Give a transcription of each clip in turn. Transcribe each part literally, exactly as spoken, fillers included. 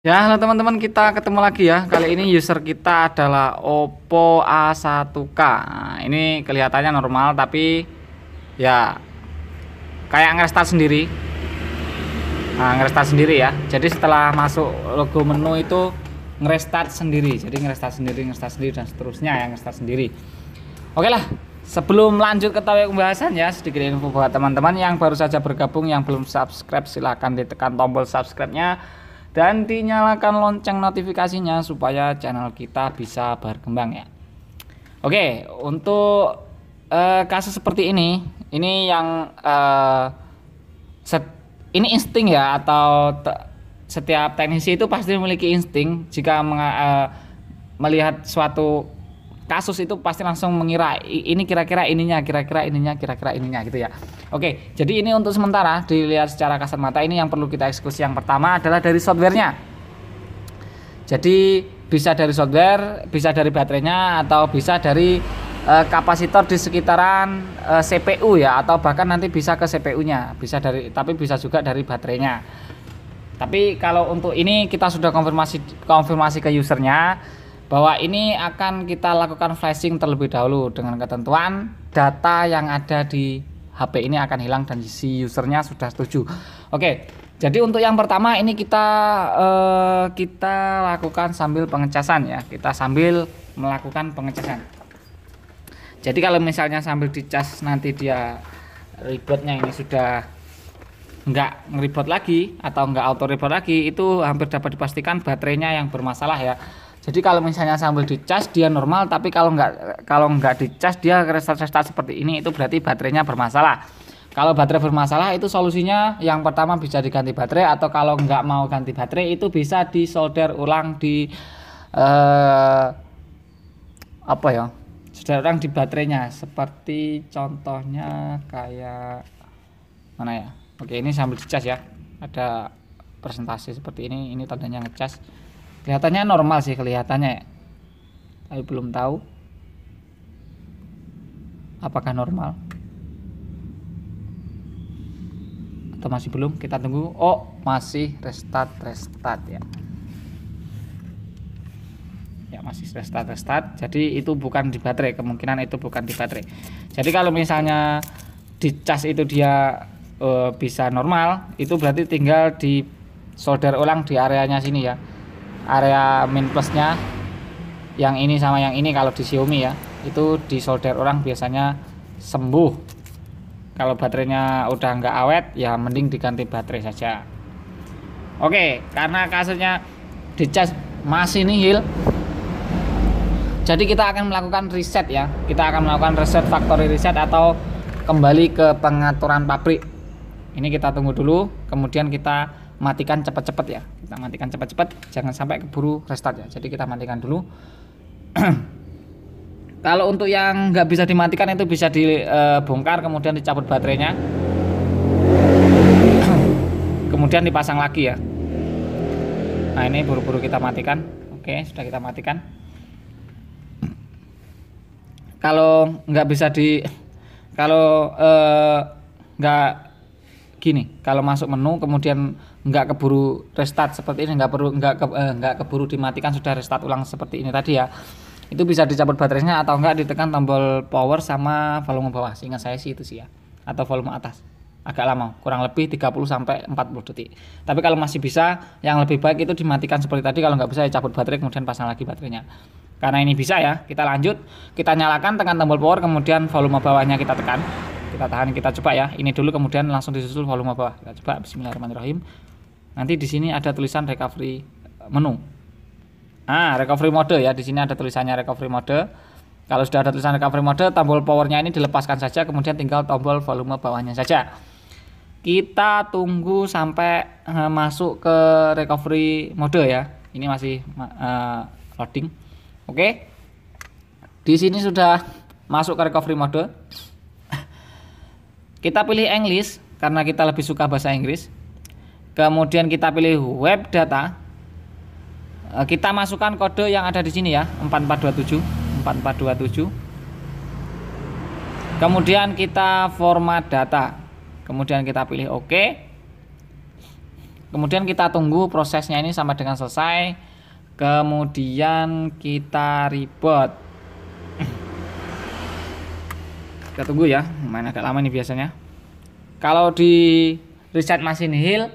Ya, halo teman-teman, kita ketemu lagi ya. Kali ini user kita adalah OPPO A satu K. Nah, ini kelihatannya normal tapi ya kayak nge-restart sendiri. Nah, nge-restart sendiri ya. Jadi setelah masuk logo menu itu nge-restart sendiri. Jadi nge-restart sendiri, nge-restart sendiri dan seterusnya ya, nge-restart sendiri. Oke lah, sebelum lanjut ke topik pembahasan ya, sedikit info buat teman-teman yang baru saja bergabung, yang belum subscribe silahkan ditekan tombol subscribe-nya dan dinyalakan lonceng notifikasinya supaya channel kita bisa berkembang ya. Oke, untuk uh, kasus seperti ini, ini yang uh, set, ini insting ya, atau te, setiap teknisi itu pasti memiliki insting jika meng, uh, melihat suatu kasus itu pasti langsung mengira ini kira-kira ininya, kira-kira ininya, kira-kira ininya gitu ya. Oke, jadi ini untuk sementara dilihat secara kasat mata. Ini yang perlu kita eksekusi yang pertama adalah dari softwarenya. Jadi bisa dari software, bisa dari baterainya, atau bisa dari e, kapasitor di sekitaran e, C P U ya, atau bahkan nanti bisa ke C P U-nya. Bisa dari, tapi bisa juga dari baterainya. Tapi kalau untuk ini kita sudah konfirmasi konfirmasi ke usernya bahwa ini akan kita lakukan flashing terlebih dahulu dengan ketentuan data yang ada di H P ini akan hilang dan si usernya sudah setuju. Oke, jadi untuk yang pertama ini kita eh, kita lakukan sambil pengecasan ya. Kita sambil melakukan pengecasan. Jadi kalau misalnya sambil dicas nanti dia rebootnya ini sudah enggak ngereboot lagi atau enggak auto reboot lagi, itu hampir dapat dipastikan baterainya yang bermasalah ya. Jadi kalau misalnya sambil dicas dia normal, tapi kalau nggak kalau nggak dicas dia restart-restart seperti ini, itu berarti baterainya bermasalah. Kalau baterai bermasalah itu solusinya yang pertama bisa diganti baterai, atau kalau nggak mau ganti baterai itu bisa disolder ulang di eh, apa ya, solder ulang di baterainya. Seperti contohnya kayak mana ya? Oke, ini sambil dicas ya. Ada presentasi seperti ini. Ini tandanya ngecas. Kelihatannya normal sih kelihatannya ya. Tapi belum tahu apakah normal atau masih belum. Kita tunggu. Oh, masih restart restart ya. Ya, masih restart restart. Jadi itu bukan di baterai. Kemungkinan itu bukan di baterai. Jadi kalau misalnya di cas itu dia eh, bisa normal, itu berarti tinggal di solder ulang di areanya sini ya. Area min plusnya yang ini sama yang ini kalau di Xiaomi ya, itu di solder orang biasanya sembuh. Kalau baterainya udah nggak awet ya mending diganti baterai saja. Oke, karena kasusnya dicas masih nihil, jadi kita akan melakukan reset ya. Kita akan melakukan reset factory reset atau kembali ke pengaturan pabrik. Ini kita tunggu dulu, kemudian kita matikan cepat-cepat ya. Kita matikan cepat-cepat, jangan sampai keburu restart ya. Jadi kita matikan dulu. Kalau untuk yang nggak bisa dimatikan itu bisa dibongkar, kemudian dicabut baterainya, kemudian dipasang lagi ya. Nah, ini buru-buru kita matikan. Oke, sudah kita matikan. Kalau nggak bisa di, kalau eh, nggak gini, kalau masuk menu kemudian nggak keburu restart seperti ini, nggak perlu nggak ke, eh, nggak keburu dimatikan, sudah restart ulang seperti ini tadi ya, itu bisa dicabut baterainya atau nggak ditekan tombol power sama volume bawah. Seingat saya sih itu sih ya, atau volume atas agak lama, kurang lebih tiga puluh sampai empat puluh detik. Tapi kalau masih bisa, yang lebih baik itu dimatikan seperti tadi. Kalau nggak bisa ya cabut baterai kemudian pasang lagi baterainya. Karena ini bisa ya, kita lanjut, kita nyalakan, tekan tombol power, kemudian volume bawahnya kita tekan. Kita tahan, kita coba ya. Ini dulu kemudian langsung disusul volume bawah. Kita coba, bismillahirrahmanirrahim. Nanti di sini ada tulisan recovery menu. Ah, recovery mode ya. Di sini ada tulisannya recovery mode. Kalau sudah ada tulisan recovery mode, tombol powernya ini dilepaskan saja, kemudian tinggal tombol volume bawahnya saja. Kita tunggu sampai uh, masuk ke recovery mode ya. Ini masih uh, loading. Oke. Okay. Di sini sudah masuk ke recovery mode. Kita pilih English karena kita lebih suka bahasa Inggris. Kemudian kita pilih web data. Kita masukkan kode yang ada di sini ya, empat empat dua tujuh. Kemudian kita format data. Kemudian kita pilih OK. Kemudian kita tunggu prosesnya ini sampai dengan selesai, kemudian kita reboot. Kita tunggu ya, main agak lama nih biasanya. Kalau di reset machine heal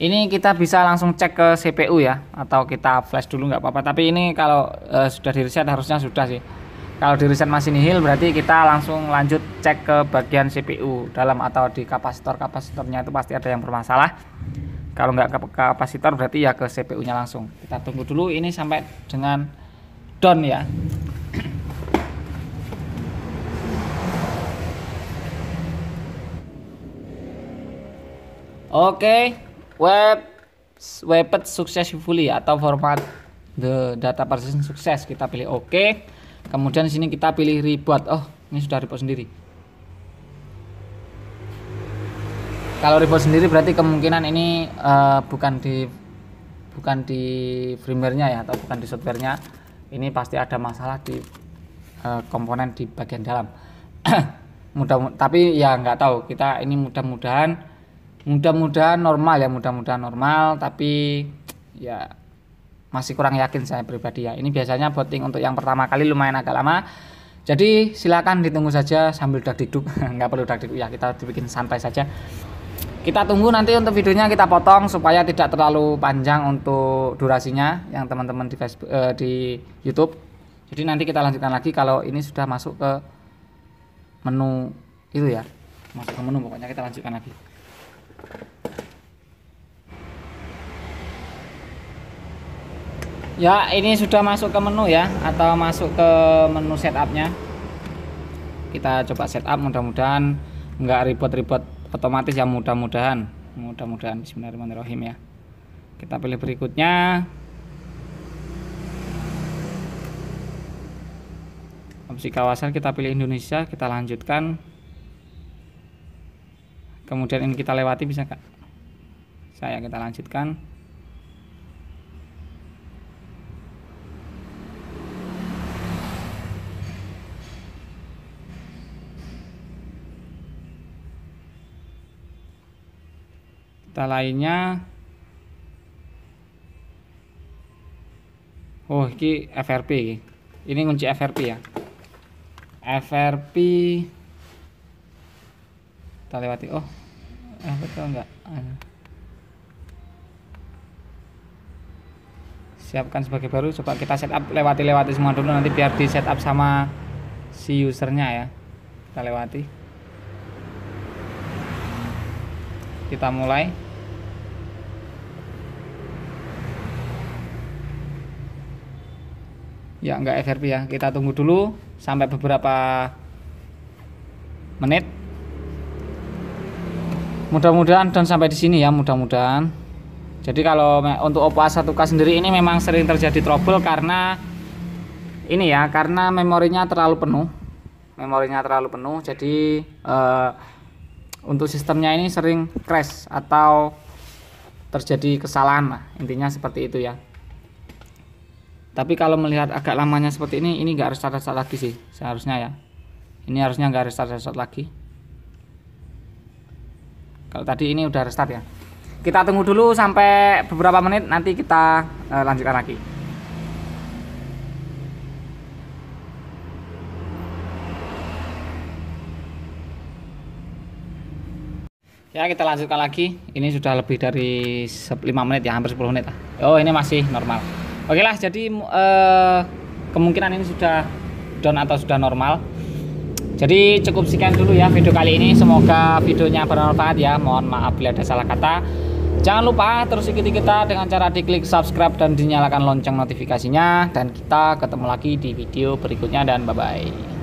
ini kita bisa langsung cek ke C P U ya, atau kita flash dulu nggak apa-apa, tapi ini kalau e, sudah di reset harusnya sudah sih. Kalau di reset machine heal berarti kita langsung lanjut cek ke bagian C P U dalam atau di kapasitor. Kapasitornya itu pasti ada yang bermasalah. Kalau nggak ke kapasitor berarti ya ke C P U nya langsung. Kita tunggu dulu ini sampai dengan down ya. Oke, web webet successfully atau format the data partition sukses, kita pilih oke. Kemudian di sini kita pilih reboot. Oh, ini sudah reboot sendiri. Kalau reboot sendiri berarti kemungkinan ini uh, bukan di bukan di firmware-nya ya, atau bukan di software-nya. Ini pasti ada masalah di uh, komponen di bagian dalam. Mudah, tapi ya nggak tahu. Kita ini mudah-mudahan mudah-mudahan normal ya, mudah-mudahan normal. Tapi ya, masih kurang yakin saya pribadi ya. Ini biasanya voting untuk yang pertama kali lumayan agak lama. Jadi silakan ditunggu saja sambil dakdikduk. Nggak perlu dakdikduk ya, kita dibikin santai saja. Kita tunggu nanti untuk videonya kita potong supaya tidak terlalu panjang untuk durasinya yang teman-teman di Facebook, eh, di YouTube. Jadi nanti kita lanjutkan lagi kalau ini sudah masuk ke menu itu ya. Masuk ke menu, pokoknya kita lanjutkan lagi. Ya, ini sudah masuk ke menu ya, atau masuk ke menu setupnya. Kita coba setup, mudah-mudahan nggak ribet-ribet otomatis ya, mudah-mudahan, mudah-mudahan. Bismillahirrahmanirrahim ya. Kita pilih berikutnya. Opsi kawasan kita pilih Indonesia, kita lanjutkan. Kemudian ini kita lewati bisa nggak? Saya kita lanjutkan. Kita lainnya, oh ini F R P, ini kunci F R P ya. F R P kita lewati. Oh eh, betul enggak, siapkan sebagai baru. Coba kita setup, lewati-lewati semua dulu nanti biar di setup sama si usernya ya. Kita lewati, kita mulai. Ya enggak F R P ya, kita tunggu dulu sampai beberapa menit. Mudah-mudahan dan sampai di sini ya, mudah-mudahan. Jadi kalau untuk OPPO A one K sendiri ini memang sering terjadi trouble karena ini ya, karena memorinya terlalu penuh. Memorinya terlalu penuh jadi eh, untuk sistemnya ini sering crash atau terjadi kesalahan lah, intinya seperti itu ya. Tapi kalau melihat agak lamanya seperti ini, ini nggak harus restart lagi sih seharusnya ya. Ini harusnya nggak harus restart lagi. Kalau tadi ini udah restart ya. Kita tunggu dulu sampai beberapa menit, nanti kita uh, lanjutkan lagi. Ya, kita lanjutkan lagi. Ini sudah lebih dari lima menit ya, hampir sepuluh menit lah. Oh, ini masih normal. Oke lah, jadi eh, kemungkinan ini sudah down atau sudah normal. Jadi cukup sekian dulu ya video kali ini. Semoga videonya bermanfaat ya. Mohon maaf bila ada salah kata. Jangan lupa terus ikuti kita dengan cara diklik subscribe dan dinyalakan lonceng notifikasinya. Dan kita ketemu lagi di video berikutnya, dan bye-bye.